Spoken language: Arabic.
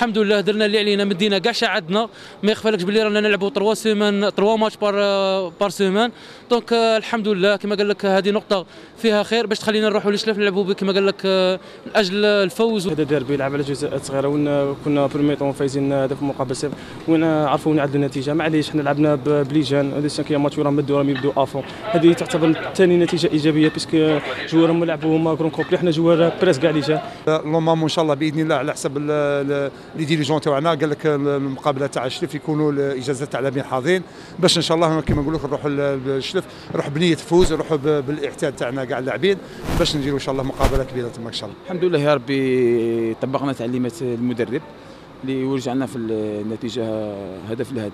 الحمد لله درنا اللي علينا، مدينا كاع شعبنا، ما يخفالكش بلي رانا نلعبوا 3 ماتش بار سيمان. دونك الحمد لله كما قال لك هذه نقطه فيها خير باش تخلينا نروحوا للشلاف نلعبوا كما قال لك من اجل الفوز. هذا ديربي يلعب على جزئيات صغيره، كنا بريمي طون فايزين هذا في مقابل صفر ونعرفوا نعدلوا النتيجه. معليش حنا لعبنا بليجان هذا السانكيام ماتش وراهم بدوا يبداوا افون، هذه تعتبر ثاني نتيجه ايجابيه باسكو جوار هما لعبوا هما كرون كومبلي، حنا جوار بريس كاع اللي جا. لومام ان شاء الله باذن الله على حسب لي ديليجون تاعنا قال لك المقابله تاع الشلف يكونوا الاجازه تاع اللاعبين حاضرين باش ان شاء الله كما نقول لك نروحوا للشلف، نروح بنيه فوز، نروحوا بالاعتاد تاعنا كاع اللاعبين باش نديروا ان شاء الله مقابله كبيره تما ان شاء الله. الحمد لله يا ربي طبقنا تعليمات المدرب اللي ورجعنا في النتيجه هدف لهدف،